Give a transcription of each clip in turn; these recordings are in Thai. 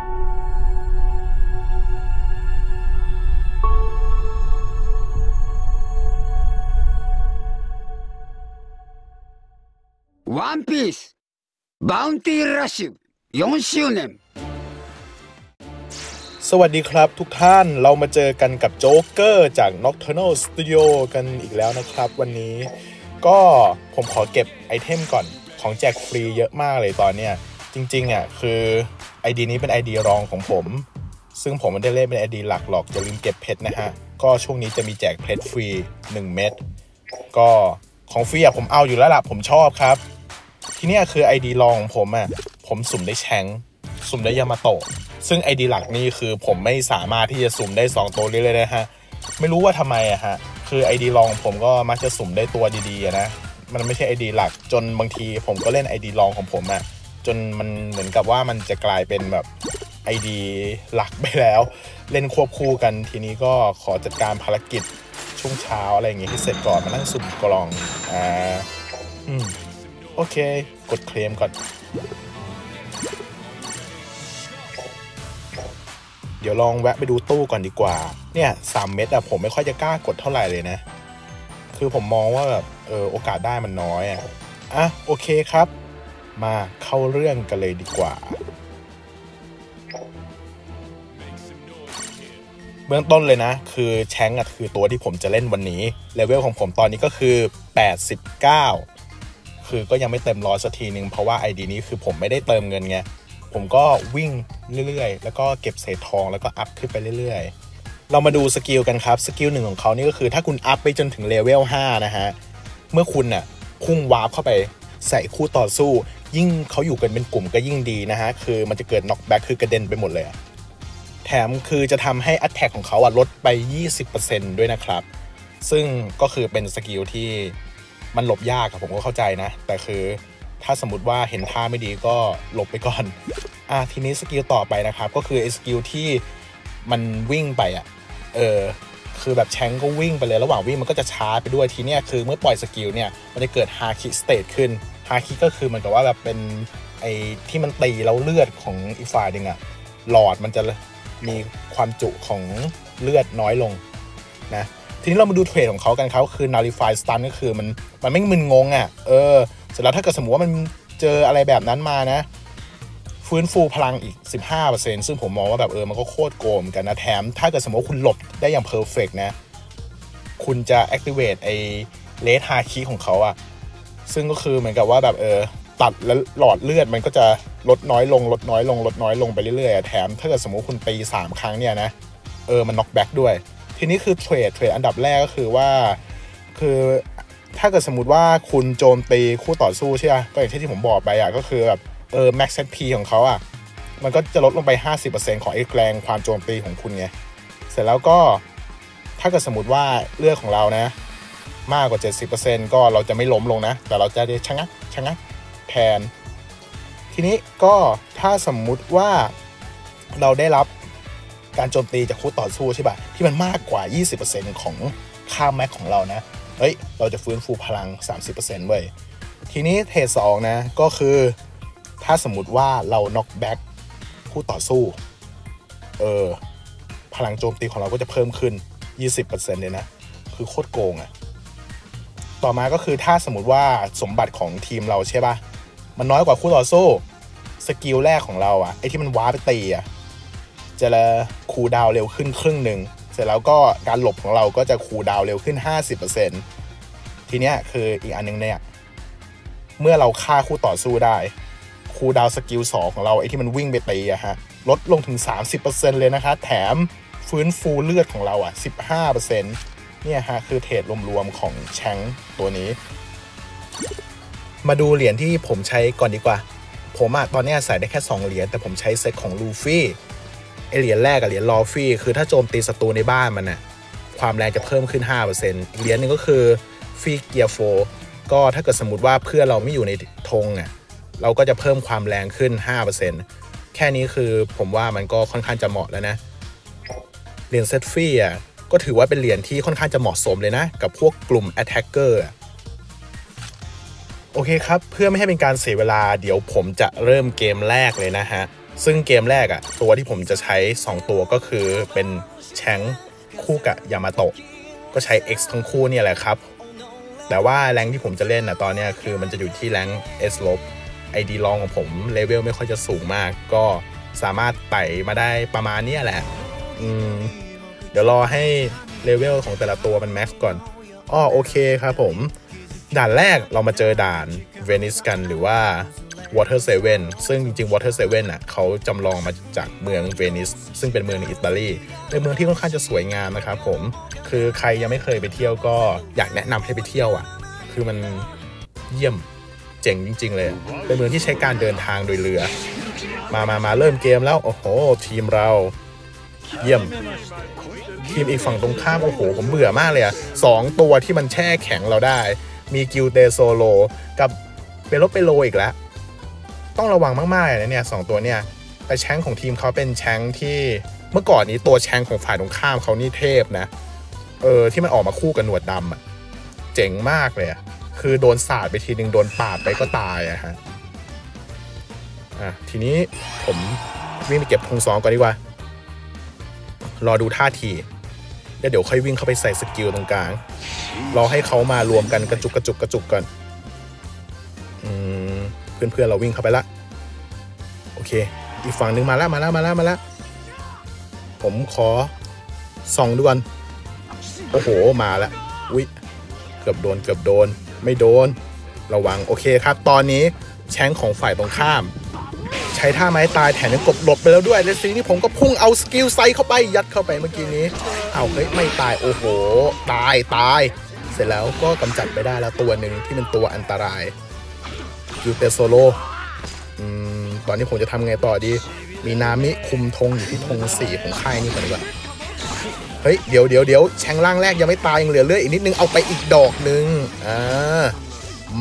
One Piece Bounty Rush 4周年สวัสดีครับทุกท่านเรามาเจอกันกับ Joker จาก Nocturnal Studio กันอีกแล้วนะครับวันนี้ก็ผมขอเก็บไอเทมก่อนของแจกฟรีเยอะมากเลยตอนเนี้ยจริงๆอ่ะคือไอดีนี้เป็นไอดีรองของผมซึ่งผมไม่ได้เล่นเป็นไอดีหลักหรอกอย่าลืมเก็บเพชรนะฮะก็ช่วงนี้จะมีแจกเพชรฟรี1เม็ดก็ของฟรีอ่ะผมเอาอยู่แล้วล่ะผมชอบครับที่นี่คือไอดีรองของผมอ่ะผมสุ่มได้แชงสุ่มได้ยามาโตะซึ่งไอดีหลักนี่คือผมไม่สามารถที่จะสุ่มได้2ตัวเลยนะฮะไม่รู้ว่าทำไมอะฮะคือไอดีรองผมก็มักจะสุ่มได้ตัวดีๆนะมันไม่ใช่ไอดีหลักจนบางทีผมก็เล่นไอดีรองของผมอะจนมันเหมือนกับว่ามันจะกลายเป็นแบบไอดีหลักไปแล้วเล่นควบคู่กันทีนี้ก็ขอจัดการภารกิจช่วงเช้าอะไรอย่างเงี้ยที่เสร็จก่อนมานั่งสุ่มกล่องโอเคกดเคลมก่อนเดี๋ยวลองแวะไปดูตู้ก่อนดีกว่าเนี่ย3เม็ดอะผมไม่ค่อยจะกล้ากดเท่าไหร่เลยนะคือผมมองว่าแบบโอกาสได้มันน้อยอะโอเคครับมาเข้าเรื่องกันเลยดีกว่าเบื้องต้นเลยนะคือแชงอะคือตัวที่ผมจะเล่นวันนี้เลเวลของผมตอนนี้ก็คือ89คือก็ยังไม่เต็มร้อยสักทีนึงเพราะว่าไอดีนี้คือผมไม่ได้เติมเงินไงผมก็วิ่งเรื่อยๆแล้วก็เก็บเศษทองแล้วก็อัพขึ้นไปเรื่อยๆเรามาดูสกิลกันครับสกิลหนึ่งของเขานี่ก็คือถ้าคุณอัพไปจนถึงเลเวล5นะฮะเมื่อคุณน่ะพุ่งวาร์ปเข้าไปใส่คู่ต่อสู้ยิ่งเขาอยู่กันเป็นกลุ่มก็ยิ่งดีนะฮะคือมันจะเกิดน็อกแบ็คคือกระเด็นไปหมดเลยแถมคือจะทำให้อัตแทกของเขาลดไป 20% ด้วยนะครับซึ่งก็คือเป็นสกิลที่มันหลบยากครับผมก็เข้าใจนะแต่คือถ้าสมมติว่าเห็นท่าไม่ดีก็หลบไปก่อนทีนี้สกิลต่อไปนะครับก็คือไอ้สกิลที่มันวิ่งไปคือแบบแชงก็วิ่งไปเลยระหว่างวิ่งมันก็จะช้าไปด้วยทีเนี้ยคือเมื่อปล่อยสกิลเนี่ยมันจะเกิดฮาคิสเตทขึ้นฮาคิก็คือเหมือนกับว่าแบบเป็นไอ้ที่มันตีแล้วเลือดของอีกฝ่ายหนึ่งอะหลอดมันจะมีความจุของเลือดน้อยลงนะทีนี้เรามาดูเทรดของเขากันครับคือนาริฟายสตันก็คือมันไม่มึนงงอะเสร็จแล้วถ้าเกิดสมมติว่ามันเจออะไรแบบนั้นมานะฟื้นฟูพลังอีก 15% ซึ่งผมมองว่าแบบมันก็โคตรโกงกันนะแถมถ้าเกิดสมมติว่าคุณหลบได้อย่างเพอร์เฟกต์นะคุณจะ activate ไอ้เลสฮาคิของเขาอะซึ่งก็คือเหมือนกับว่าแบบตัดแล้วหลอดเลือดมันก็จะลดน้อยลงไปเรื่อยๆแถมถ้าเกิดสมมติคุณตี3ครั้งเนี่ยนะมันน็อกแบ็กด้วยทีนี้คือเทรดอันดับแรกก็คือว่าคือถ้าเกิดสมมติว่าคุณโจมตีคู่ต่อสู้ใช่ไหมก็อย่างที่ผมบอกไปอะก็คือแบบแม็กซ์ HP ของเขาอะมันก็จะลดลงไป 50% ของไอ้แรงความโจมตีของคุณไงเสร็จแล้วก็ถ้าเกิดสมมติว่าเลือดของเรานะมากกว่า 70% ก็เราจะไม่ล้มลงนะแต่เราจะได้ชะงักแทนทีนี้ก็ถ้าสมมุติว่าเราได้รับการโจมตีจากคู่ต่อสู้ใช่ป่ะที่มันมากกว่า 20% ของค่าแม็กของเรานะเฮ้ยเราจะฟื้นฟูพลัง 30% เว้ยทีนี้เทรด2นะก็คือถ้าสมมุติว่าเราน็อกแบ็กคู่ต่อสู้พลังโจมตีของเราก็จะเพิ่มขึ้น 20% เลยนะคือโคตรโกงอะต่อมาก็คือถ้าสมมติว่าสมบัติของทีมเราใช่ป่ะมันน้อยกว่าคู่ต่อสู้สกิลแรกของเราอะไอที่มันว้าไปตีอะจะคูลดาวน์เร็วขึ้นครึ่งหนึ่งเสร็จแล้วก็การหลบของเราก็จะคูลดาวน์เร็วขึ้น 50% ทีเนี้ยคืออีกอันนึงเนี่ยเมื่อเราฆ่าคู่ต่อสู้ได้คูลดาวน์สกิล2ของเราไอ้ที่มันวิ่งไปตีอะฮะลดลงถึง 30% เลยนะคะแถมฟื้นฟูเลือดของเราอะ 15% เนี่ยฮะคือเทรดรวมๆของแชงตัวนี้มาดูเหรียญที่ผมใช้ก่อนดีกว่าผมอะตอนนี้ใส่ได้แค่2เหรียญแต่ผมใช้เซตของลูฟี่ไอเหรียญแรกกับเหรียญลอฟี่คือถ้าโจมตีศัตรูในบ้านมันนะความแรงจะเพิ่มขึ้น 5% อีกเหรียญนึงก็คือฟรีเกียร์โฟก็ถ้าเกิดสมมติว่าเพื่อนเราไม่อยู่ในธงอะเราก็จะเพิ่มความแรงขึ้น 5% แค่นี้คือผมว่ามันก็ค่อนข้างจะเหมาะแล้วนะเหรียญเซตฟรีอ่ะก็ถือว่าเป็นเหรียญที่ค่อนข้างจะเหมาะสมเลยนะกับพวกกลุ่ม Attacker โอเคครับเพื่อไม่ให้เป็นการเสียเวลาเดี๋ยวผมจะเริ่มเกมแรกเลยนะฮะ ซึ่งเกมแรกอะตัวที่ผมจะใช้2ตัวก็คือเป็นแชงค์คู่กับยามาโตะก็ใช้ X ทั้งคู่เนี่ยแหละครับแต่ว่าแรงที่ผมจะเล่นนะตอนนี้คือมันจะอยู่ที่แรง S ลบ ID รองของผมเลเวลไม่ค่อยจะสูงมากก็สามารถไต่มาได้ประมาณนี้แหละเดี๋ยวรอให้เลเวลของแต่ละตัวมันแม็กซ์ก่อนอ๋อโอเคครับผมด่านแรกเรามาเจอด่านเวนิสกันหรือว่า Water Seven ซึ่งจริงๆ Water Seven น่ะเขาจำลองมาจากเมืองเวนิสซึ่งเป็นเมืองในอิตาลีเป็นเมืองที่ค่อนข้างจะสวยงามนะครับผมคือใครยังไม่เคยไปเที่ยวก็อยากแนะนำให้ไปเที่ยวอ่ะคือมันเยี่ยมเจ๋งจริงๆเลยเป็นเมืองที่ใช้การเดินทางโดยเรือมาเริ่มเกมแล้วโอ้โหทีมเราเยี่ยมทีมอีกฝั่งตรงข้ามโอ้โหผมเบื่อมากเลยอ่ะสองตัวที่มันแช่แข็งเราได้มีกิลเตโซโลกับเปโลอีกแล้วต้องระวังมากๆนะเนี่ยสองตัวเนี่ยแต่แชงของทีมเขาเป็นแชงที่เมื่อก่อนนี้ตัวแชงของฝ่ายตรงข้ามเขานี่เทพนะที่มันออกมาคู่กับหนวดดำอ่ะเจ๋งมากเลยอ่ะคือโดนสาดไปทีนึงโดนปาดไปก็ตายอะฮะทีนี้ผมวิ่งไปเก็บธงสองก่อนดีกว่ารอดูท่าทีแล้วเดี๋ยวค่อยวิ่งเข้าไปใส่สกิลตรงกลางรอให้เขามารวมกันกระจุกก่อนเพื่อนเราวิ่งเข้าไปละโอเคอีกฝั่งหนึ่งมาละผมขอ2ดวลโอ้โหมาละอุ๊ยเกือบโดนไม่โดนระวังโอเคครับตอนนี้แชงของฝ่ายตรงข้ามใช้ท่าไม้ตายแถมยังกบหลบไปแล้วด้วยและสิ่งที่ผมก็พุ่งเอาสกิลไซเข้าไปยัดเข้าไปเมื่อกี้นี้เอาเฮ้ยไม่ตายโอ้โหตายเสร็จแล้วก็กำจัดไปได้แล้วตัวหนึ่งที่เป็นตัวอันตรายอยู่แต่โซโลตอนนี้ผมจะทำไงต่อดีมีนามิคุมธงอยู่ที่ธง4ของค่ายนี่ก่อนดีกว่าเฮ้ยเดี๋ยวแชงล่างแรกยังไม่ตายยังเหลือเลือดอีกนิดนึงเอาไปอีกดอกนึง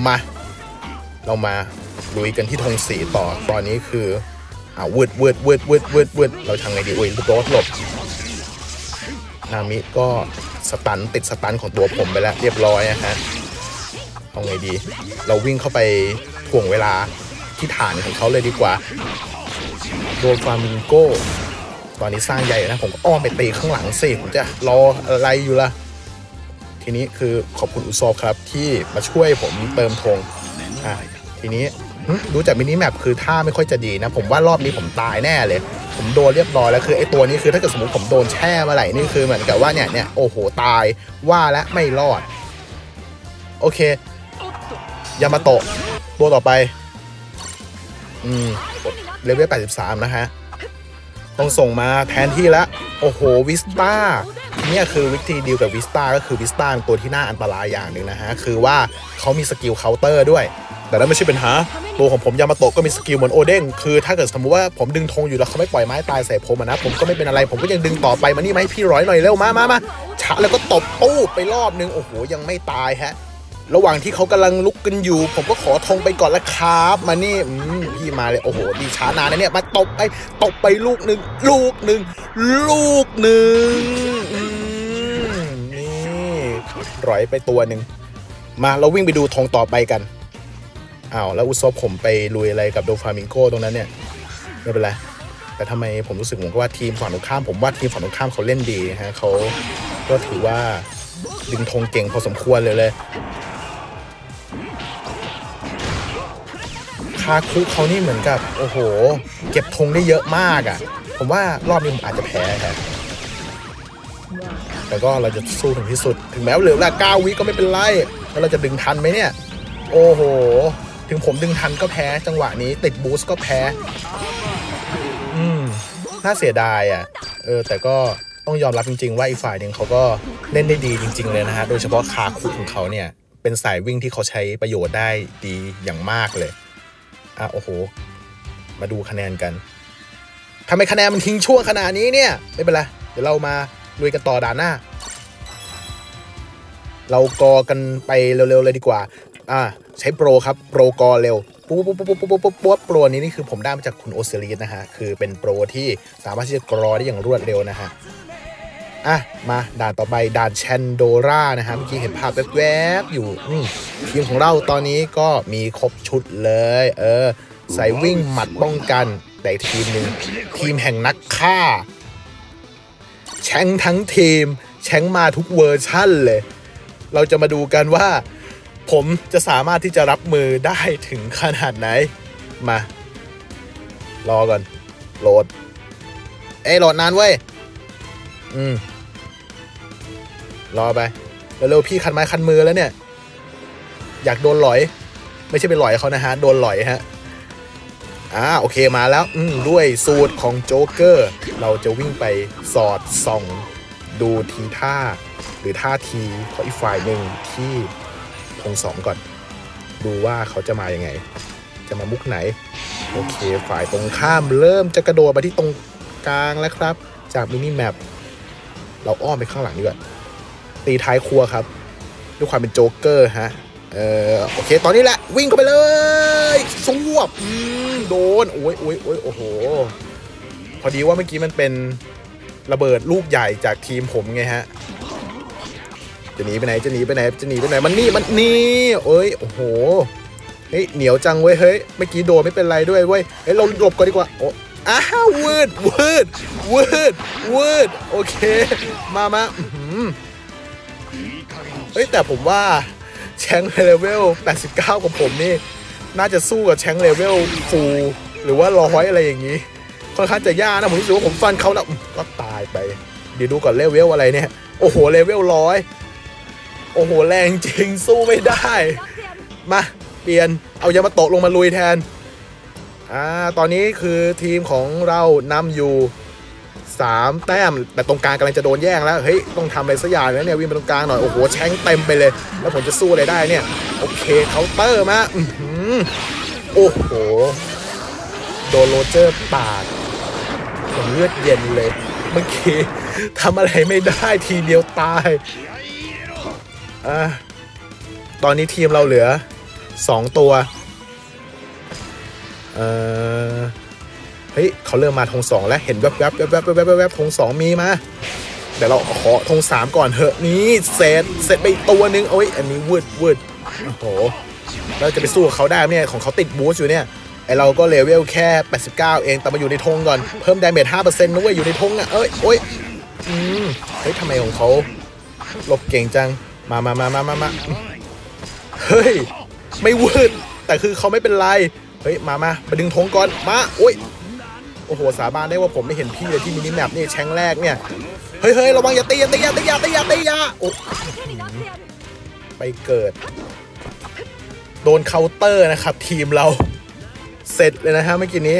มาเรามาลุยกันที่ธงสีต่อตอนนี้คือวืดเราทำไงดีโอ้ยโดดหลบนามิก็สตันติดสตันของตัวผมไปแล้วเรียบร้อยนะฮะเอาไงดีเราวิ่งเข้าไปถ่วงเวลาที่ฐานของเขาเลยดีกว่าโดนฟามิงโก้ตอนนี้สร้างใหญ่นะผมก็อ้อมไปตีข้างหลังสิผมจะรออะไรอยู่ล่ะทีนี้คือขอบคุณอุซอบครับที่มาช่วยผมเติมธงทีนี้ดูจากมินิแมปคือท่าไม่ค่อยจะดีนะผมว่ารอบนี้ผมตายแน่เลยผมโดนเรียบร้อยแล้วคือไอ้ตัวนี้คือถ้าเกิดสมมติผมโดนแช่มาไหลนี่คือเหมือนกับว่าเนี่ยโอ้โหตายว่าและไม่รอดโอเคยามาโตะตัวต่อไปเลเวล83นะฮะต้องส่งมาแทนที่แล้วโอ้โหวิสตาเนี่ยคือวิธีดีลกับวิสตาก็คือวิสตาตัวที่น่าอันตรายอย่างหนึ่งนะฮะคือว่าเขามีสกิลเคาน์เตอร์ด้วยแต่นั้นไม่ใช่เป็นหาตัวของผมยามาโตะก็มีสกิลเหมือนโอเด้งคือถ้าเกิดสมมติว่าผมดึงธงอยู่แล้วเขาไม่ปล่อยไม้ตายใส่ผมนะผมก็ไม่เป็นอะไรผมก็ยังดึงต่อไปมานี่ไหมพี่ร้อยหน่อยเร็วมาชะแล้วก็ตบปู๊ไปรอบนึงโอ้โหยังไม่ตายฮะระหว่างที่เขากำลังลุกกันอยู่ผมก็ขอธงไปก่อนละครับมานี่พี่มาเลยโอ้โหดีช้านานนะเนี่ยมาตบไปลูกหนึ่งนี่ร้อยไปตัวหนึ่งมาเราวิ่งไปดูธงต่อไปกันอ้าวแล้วอุซบผมไปลุยอะไรกับโดฟามิงโกตรงนั้นเนี่ยไม่เป็นไรแต่ทำไมผมรู้สึกเหมือนกับว่าทีมฝั่งตรงข้ามผมว่าทีมฝั่งตรงข้ามเขาเล่นดีฮะเขาก็ถือว่าดึงธงเก่งพอสมควรเลยคาคุเขานี่เหมือนกับโอ้โหเก็บธงได้เยอะมากอ่ะผมว่ารอบนี้ผมอาจจะแพ้ครับแต่ก็เราจะสู้ถึงที่สุดถึงแม้เหลือเวลา9วิก็ไม่เป็นไรแล้วเราจะดึงทันไหมเนี่ยโอ้โหถึงผมดึงทันก็แพ้จังหวะนี้ติดบูสต์ก็แพ้น่าเสียดายอ่ะแต่ก็ต้องยอมรับจริงๆว่าอีกฝ่ายหนึ่งเขาก็เล่นได้ดีจริงๆเลยนะฮะโดยเฉพาะคาคุของเขาเนี่ยเป็นสายวิ่งที่เขาใช้ประโยชน์ได้ดีอย่างมากเลยโอ้โหมาดูคะแนนกันทำไมคะแนนมันทิ้งช่วงขนาดนี้เนี่ยไม่เป็นไรเดี๋ยวเรามาลุยกันต่อด่านหน้าเรากอกันไปเร็วๆเลยดีกว่าใช้โปรครับโปรกอเร็วปุ๊บโปรนี้นี่คือผมได้มาจากคุณโอซิริสนะฮะคือเป็นโปรที่สามารถที่จะกรอได้อย่างรวดเร็วนะฮะมาด่านต่อไปด่านแชนโดรานะฮะเมื่อกี้เห็นภาพแวบๆอยู่ทีมของเราตอนนี้ก็มีครบชุดเลยสายวิ่งหมัดป้องกัน แต่ทีมหนึ่งทีมแห่งนักฆ่าแชงทั้งทีมแชงมาทุกเวอร์ชั่นเลยเราจะมาดูกันว่าผมจะสามารถที่จะรับมือได้ถึงขนาดไหนมารอก่อนโหลดโหลดนานเว้ยรอไปเร็วๆพี่คันไม้คันมือแล้วเนี่ยอยากโดนหลอยไม่ใช่เป็นหลอยเขานะฮะโดนหลอยฮะโอเคมาแล้วด้วยสูตรของโจ๊กเกอร์เราจะวิ่งไปสอดส่องดูทีท่าหรือท่าทีของอีกฝ่ายหนึ่งที่ธงสองก่อนดูว่าเขาจะมายังไงจะมามุกไหนโอเคฝ่ายตรงข้ามเริ่มจะกระโดดมาที่ตรงกลางแล้วครับจากมินิแมปเราอ้อมไปข้างหลังดีกว่าตีท้ายครัวครับด้วยความเป็นโจ๊กเกอร์ฮะโอเคตอนนี้แหละวิ่งเข้าไปเลยสวบโดนโอ้โหพอดีว่าเมื่อกี้มันเป็นระเบิดลูกใหญ่จากทีมผมไงฮะจะหนีไปไหนมันนี่เอ้ยโอ้โหเฮ้ยเหนียวจังเว้ยเฮ้ยเมื่อกี้โดนไม่เป็นไรด้วยเว้ยเฮ้ยเราหลบก่อนดีกว่าโอ้อ้าววืดโอเคมาเฮ้ยแต่ผมว่าแชงเลเวล89ของผมนี่น่าจะสู้กับแชงเลเวลฟูหรือว่า100อะไรอย่างนี้ค่อนข้างจะยากนะผมรู้สึกว่าผมฟันเขาแล้วก็ตายไปเดี๋ยวดูก่อนเลเวลอะไรเนี่ยโอ้โหเลเวล100โอ้โหแรงจริงสู้ไม่ได้มาเปลี่ยนเอายามาตกลงมาลุยแทนตอนนี้คือทีมของเรานำอยู่3แต้มแต่ตรงกลางกำลังจะโดนแย่งแล้วเฮ้ยต้องทำอะไรสักอย่างแล้วเนี่ยวิ่งไปตรงกลางหน่อยโอ้โหแชงเต็มไปเลยแล้วผมจะสู้อะไรได้เนี่ยโอเคเคาน์เตอร์มาโอ้โหโดนโรเจอร์ปาดผมเลือดเย็นเลยเมื่อกี้ทำอะไรไม่ได้ทีเดียวตายตอนนี้ทีมเราเหลือ2ตัวเฮ้ยเขาเริ่มมาธง2แล้วเห็นแวบๆแวบธง2มีมาแต่เราขอธง3ก่อนเถอะนี่เสร็จไปอีกตัวนึงโอ้ยอันนี้วืดโอ้โหเราจะไปสู้กับเขาได้เนี่ยของเขาติดบูสต์อยู่เนี่ยไอเราก็เลเวลแค่89เองแต่มาอยู่ในธงก่อนเพิ่มดาเมจ 5% นะเว้ยอยู่ในธงอ่ะเอ้ยโอ้ยเฮ้ยทำไมของเขาหลบเก่งจังมาเฮ้ยไม่วืดแต่คือเขาไม่เป็นไรเฮ้ยมาไปดึงธงก่อนมาโอ้ยโอ้โหสาบานได้ว่าผมไม่เห็นพี่เลยที่มินิแมปนี่แชงแรกเนี่ยเฮ้ยระวังอย่าตีโอ้ไปเกิดโดนเคาน์เตอร์นะครับทีมเราเสร็จเลยนะฮะเมื่อกี้นี้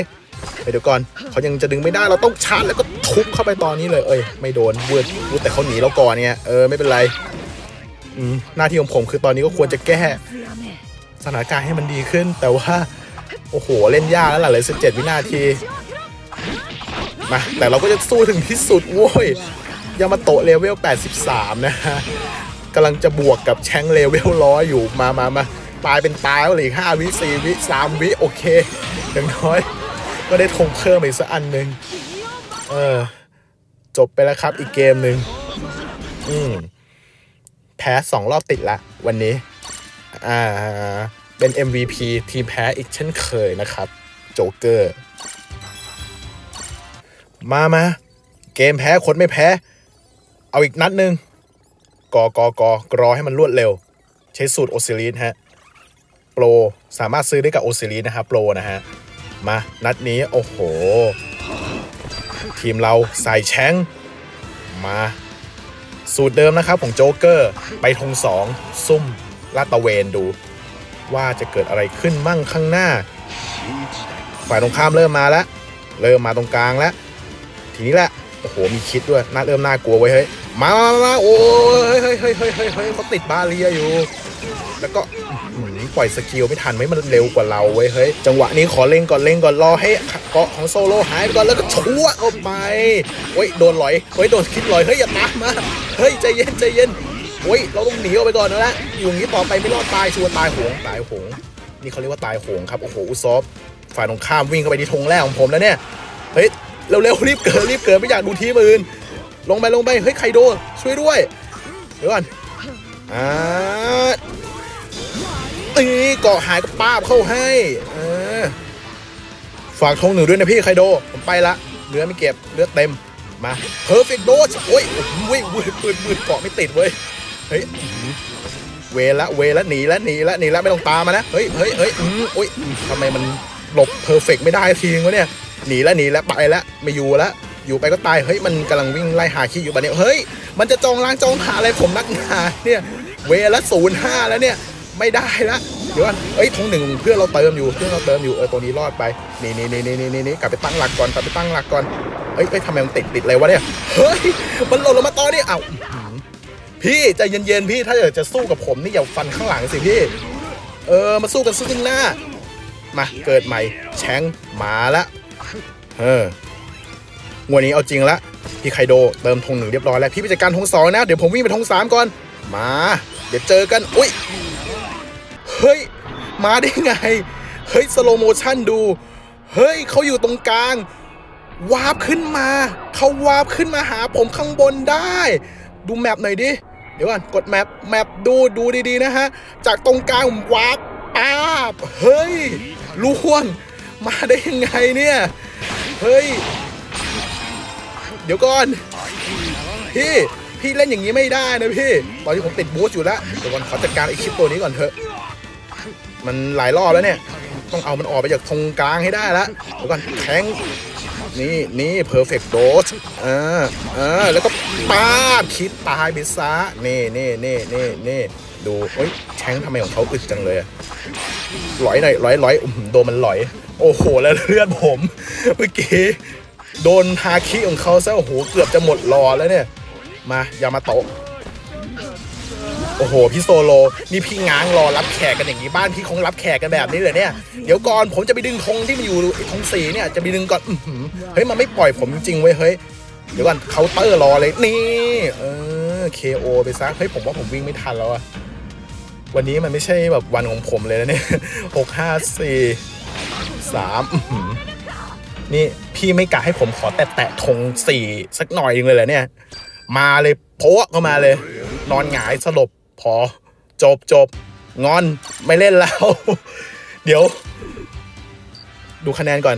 เดี๋ยวก่อนเขายังจะดึงไม่ได้เราต้องชาร์จแล้วก็ทุบเข้าไปตอนนี้เลยเอ้ยไม่โดนเวิร์ดแต่เขาหนีเราก่อนเนี่ยไม่เป็นไรหน้าที่ของผมคือตอนนี้ก็ควรจะแก้สถานการณ์ให้มันดีขึ้นแต่ว่าโอ้โหเล่นยากแล้วล่ะเลย17วินาทีมาแต่เราก็จะสู้ถึงที่สุดโว้ยยามาโตะเลเวล83นะฮะกำลังจะบวกกับแชงเลเวล100อยู่มาตายเป็นตายแล้วเหลืออีก5วิ4วิ3วิโอเคอย่างน้อยก็ได้ธงเพิ่มอีกสักอันหนึ่งจบไปแล้วครับอีกเกมหนึ่งแพ้2รอบติดละวันนี้เป็น MVP ทีมแพ้อีกเช่นเคยนะครับโจ๊กเกอร์มาเกมแพ้คนไม่แพ้เอาอีกนัดหนึ่งกรอให้มันรวดเร็วใช้สูตรโอซิลิสฮะโปรสามารถซื้อได้กับโอซิลิสนะครับโปรนะฮะมานัดนี้โอ้โหทีมเราใส่แชงมาสูตรเดิมนะครับของโจ๊กเกอร์ไปธง2ซุ่มลาดตะเวนดูว่าจะเกิดอะไรขึ้นมั่งข้างหน้าฝ่ายตรงข้ามเริ่มมาแล้วเริ่มมาตรงกลางแล้วทีนี้แหละโอ้โหมีคิดด้วยน่าเริ่มน่ากลัวไว้เฮ้ยมาโอ้ยเฮ้ยเขาติดบาเรียอยู่แล้วก็ปล่อยสกิลไม่ทันไหมมันเร็วกว่าเราเว้ยเฮ้ยจังหวะนี้ขอเล่งก่อนรอให้เกาะของโซโลหายไปก่อนแล้วก็ชัวเข้าไปโอ้ยโดนลอยโอ้ยโดนคิดลอยเฮ้ยอย่าตามมาเฮ้ยใจเย็นโอ้ยเราต้องหนีออกไปก่อนนะอยู่อย่างนี้ต่อไปไม่รอดตายชัวตายโหงนี่เขาเรียกว่าตายโหงครับโอ้โหอุซอฟฝ่ายตรงข้ามวิ่งเข้าไปที่ธงแรกของผมแล้วเนี่ยเฮ้ยเร็วรีบเกิดไม่อยากดูทีมอื่นลงไปเฮ้ยใครโดนช่วยด้วยเดี๋ยวก่อนเกาะหายก็ป้าบเข้าให้ ฝากทงหนึ่งด้วยนะพี่ไคโดผมไปละเนื้อไม่เก็บเลือดเต็มมาเพอร์เฟกต์โดชโอ้ยมืดเกาะไม่ติดเว้ยเฮ้ยเวละหนีละไม่ต้องตามมานะเฮ้ยโอ้ยทำไมมันหลบเพอร์เฟกต์ไม่ได้ทีนึงวะเนี่ยหนีละไปละไม่อยู่ละอยู่ไปก็ตายเฮ้ยมันกำลังวิ่งไล่หาขี้อยู่บัดเนี้ยเฮ้ยมันจะจองล้างจองหาอะไรผมนักหนาเนี่ยเวละ05แล้วเนี่ยไม่ได้ละเดี๋ยวเอ้ยทงหนึ่งเพื่อนเราเติมอยู่ตัวนี้รอดไปนี่กลับไปตั้งหลักก่อนเฮ้ยทำไมมันติดอะไรวะเนี่ยเฮ้ยมันหล่นลงมาตอนนี้เอ้าพี่ใจเย็นๆพี่ถ้าอยากจะสู้กับผมนี่อย่าฟันข้างหลังสิพี่มาสู้กันซึ่งหน้ามาเกิดใหม่แชงมาละงวดนี้เอาจริงละพี่ไคโดเติมทงหนึ่งเรียบร้อยแล้วพี่ไปจัดการทงสองนะเดี๋ยวผมวิ่งไปทงสามก่อนมาเดี๋ยวเจอกันอุ้ยเฮ้ยมาได้ไงเฮ้ยสโลโมชั่นดูเฮ้ยเขาอยู่ตรงกลางวาร์ปขึ้นมาเขาวาร์ปขึ้นมาหาผมข้างบนได้ดูแมปหน่อยดิเดี๋ยวก่อนกดแมปดูดีๆนะฮะจากตรงกลางวาร์ปป๊าบเฮ้ยลูกขวนมาได้ยังไงเนี่ยเฮ้ยเดี๋ยวก่อนพี่เล่นอย่างนี้ไม่ได้นะพี่ตอนที่ผมติดบูสต์อยู่แล้วเดี๋ยวก่อนขอจัดการไอ้คลิปตัวนี้ก่อนเถอะมันหลายรอบแล้วเนี่ยต้องเอามันออกไปจากตรงกลางให้ได้ละเดี๋ยวก่อนแทงนี่เพอร์เฟกต์โดชแล้วก็ป้าคิดตายไปซะนี่ดูเฮ้ยแทงทำไมของเขาอึดจังเลยลอยหน่อยลอยโดนมันลอยโอ้โหแล้วเลือดผมเมื่อกี้โดนฮาคิของเขาซะโอ้โหเกือบจะหมดรอแล้วเนี่ยมาอย่ามาโตะโอ้โหพี่โซโลนี่พี่ง้างรอรับแขกกันอย่างนี้บ้านพี่คงรับแขกกันแบบนี้เลยเนี่ยเดี๋ยวก่อนผมจะไปดึงธงที่มันอยู่ธงสีเนี่ยจะไปดึงก่อนเฮ้ยมันไม่ปล่อยผมจริงเว้ยเฮ้ยเดี๋ยวก่อนเคาน์เตอร์รอเลยนี่KO ไปซะเฮ้ยผมว่าผมวิ่งไม่ทันแล้วอะวันนี้มันไม่ใช่แบบวันของผมเลยนะเนี่ย6 5 4 3นี่พี่ไม่กะให้ผมขอแตะธงสี่สักหน่อยนึงเลยแหละเนี่ยมาเลยโพะเข้ามาเลยนอนหงายสลบพอจบงอนไม่เล่นแล้วเดี๋ยวดูคะแนนก่อน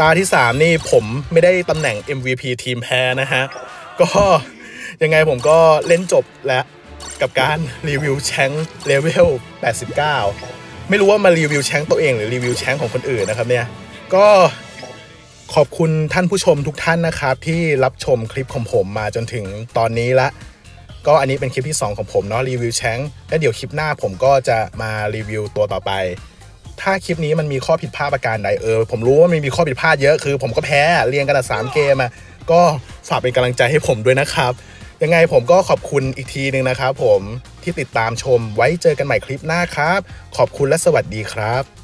ตาที่3นี่ผมไม่ได้ตำแหน่ง MVP ทีมแพ้นะฮะก็ยังไงผมก็เล่นจบแล้วกับการรีวิวแชงเลเวล89ไม่รู้ว่ามารีวิวแชงตัวเองหรือรีวิวแชงของคนอื่นนะครับเนี่ยก็ขอบคุณท่านผู้ชมทุกท่านนะครับที่รับชมคลิปของผมมาจนถึงตอนนี้ละก็อันนี้เป็นคลิปที่2ของผมเนาะรีวิวแชงแล้วเดี๋ยวคลิปหน้าผมก็จะมารีวิวตัวต่อไปถ้าคลิปนี้มันมีข้อผิดพลาดประการใดผมรู้ว่ามันมีข้อผิดพลาดเยอะคือผมก็แพ้เรียงกัน3เกมก็ฝากเป็นกำลังใจให้ผมด้วยนะครับยังไงผมก็ขอบคุณอีกทีนึงนะครับผมที่ติดตามชมไว้เจอกันใหม่คลิปหน้าครับขอบคุณและสวัสดีครับ